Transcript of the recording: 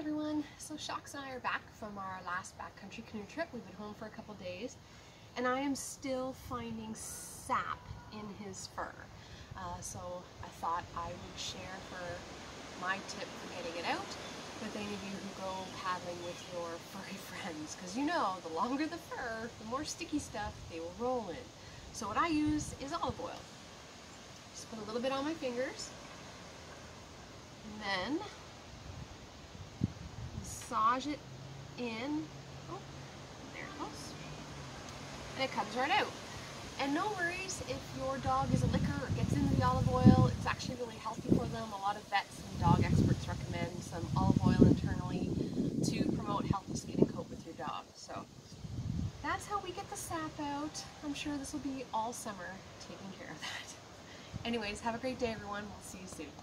everyone! So Shocks and I are back from our last backcountry canoe trip. We've been home for a couple days and I am still finding sap in his fur. So I thought I would share for my tip for getting it out with any of you who go paddling with your furry friends, because you know, the longer the fur, the more sticky stuff they will roll in. So what I use is olive oil. Just put a little bit on my fingers and then massage it in. Oh, there it goes. And it comes right out. And no worries if your dog is a licker or gets into the olive oil. It's actually really healthy for them. A lot of vets and dog experts recommend some olive oil internally to promote healthy skin and coat with your dog. So that's how we get the sap out. I'm sure this will be all summer taking care of that. Anyways, have a great day, everyone. We'll see you soon.